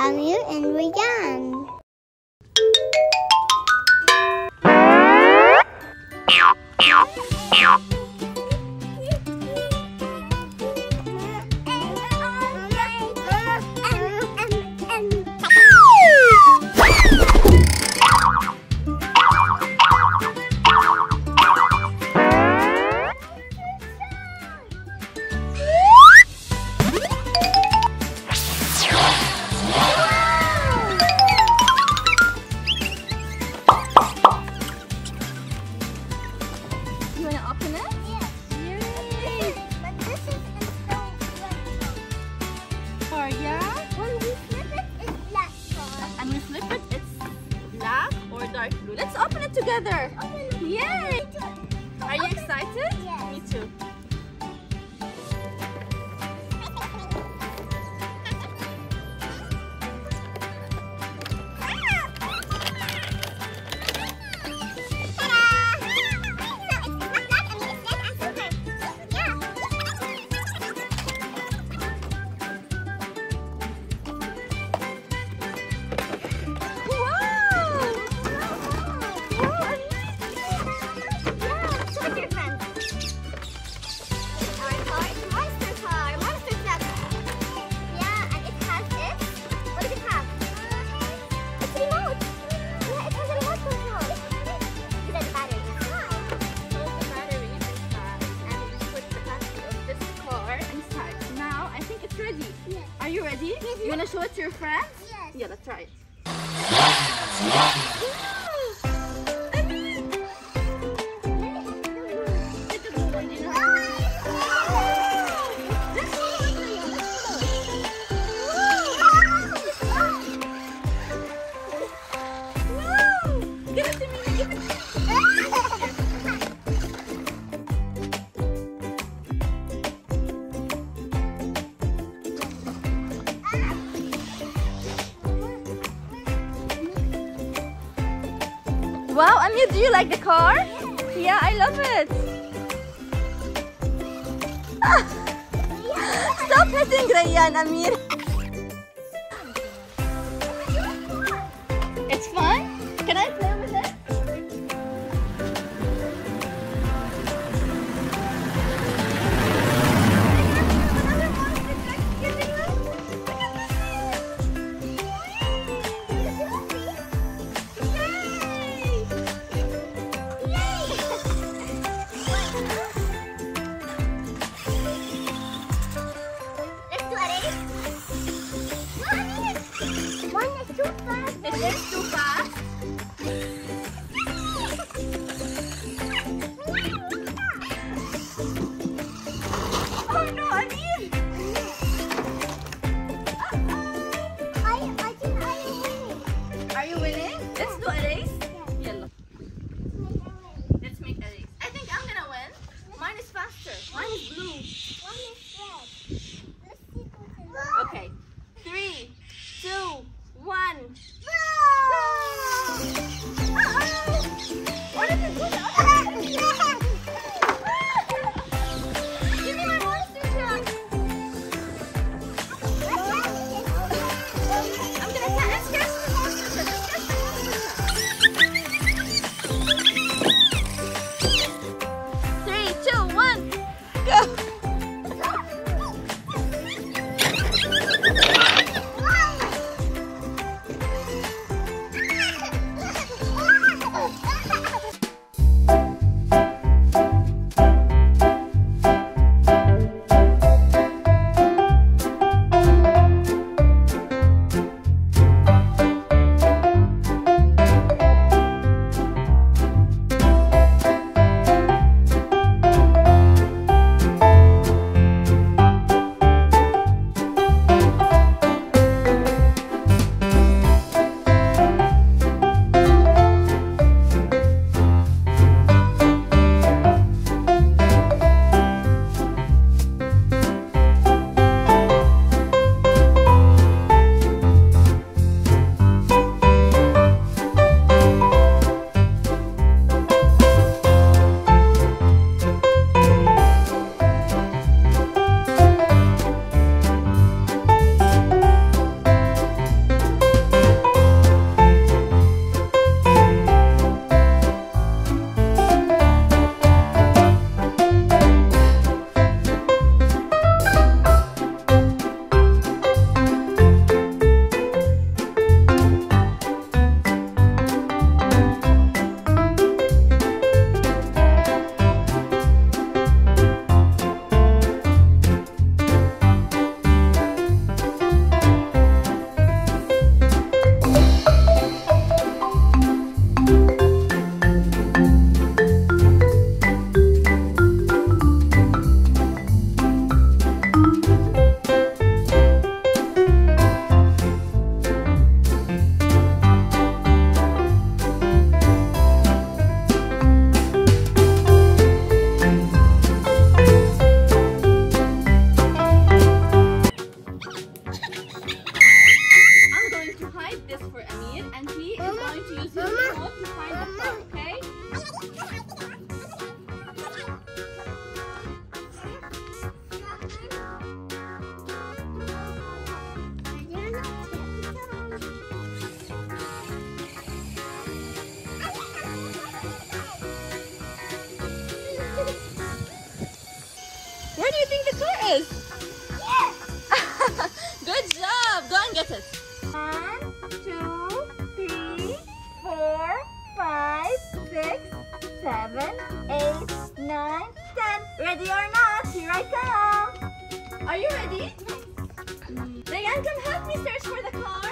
Amir and Rayan. Let's open it together. Yay! Are you excited? Yes. Me too. Are you ready? Yes. You wanna show it to your friends? Yes. Yeah, let's try it. No! Give it to me, give it to me. Wow, Amir, do you like the car? Yeah, I love it. Stop hitting Rayan, Amir. It's fun? Can I play with it? Okay, 3, 2, 1, go! 1, 2, 3, 4, 5, 6, 7, 8, 9, 10. Ready or not? Here I come. Are you ready? Rayan, come help me search for the car.